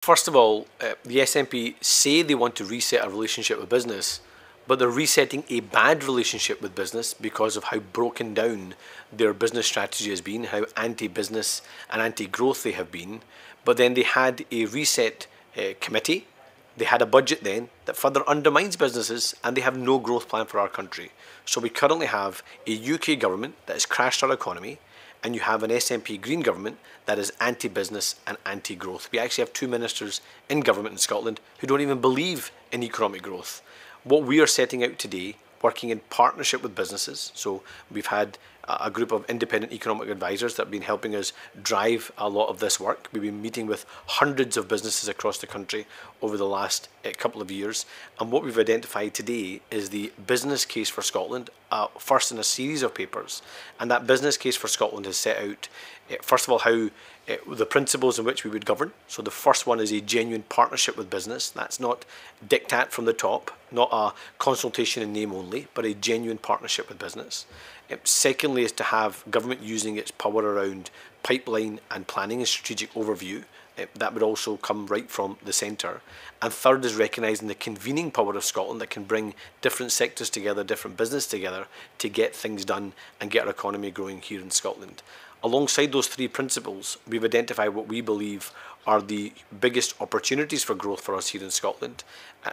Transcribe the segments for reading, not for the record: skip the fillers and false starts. First of all, the SNP say they want to reset a relationship with business, but they're resetting a bad relationship with business because of how broken down their business strategy has been, how anti-business and anti-growth they have been. But then they had a reset committee, they had a budget then that further undermines businesses, and they have no growth plan for our country. So we currently have a UK government that has crashed our economy, and you have an SNP Green government that is anti-business and anti-growth. We actually have two ministers in government in Scotland who don't even believe in economic growth. What we are setting out today, working in partnership with businesses, so we've had a group of independent economic advisors that have been helping us drive a lot of this work. We've been meeting with hundreds of businesses across the country over the last couple of years, and what we've identified today is the business case for Scotland, first in a series of papers. And that business case for Scotland has set out, first of all, how the principles in which we would govern. So the first one is a genuine partnership with business. That's not diktat from the top, not a consultation in name only, but a genuine partnership with business. Secondly is to have government using its power around pipeline and planning and strategic overview. That would also come right from the centre. And third is recognising the convening power of Scotland that can bring different sectors together, different business together to get things done and get our economy growing here in Scotland. Alongside those three principles, we've identified what we believe are the biggest opportunities for growth for us here in Scotland.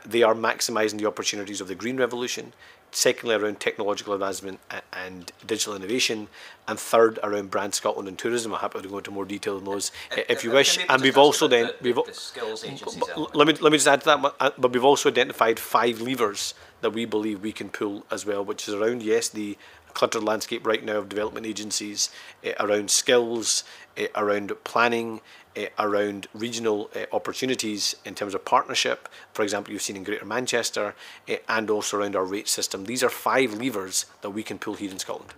They are maximising the opportunities of the Green Revolution, secondly around technological advancement and digital innovation, and third around Brand Scotland and tourism. I'm happy to go into more detail on those if you wish. And we've also then... The skills agencies let me just add to that, but we've also identified 5 levers that we believe we can pull as well, which is around, yes, the cluttered landscape right now of development agencies, around skills, around planning, around regional opportunities in terms of partnership, for example, you've seen in Greater Manchester, and also around our rate system. These are 5 levers that we can pull here in Scotland.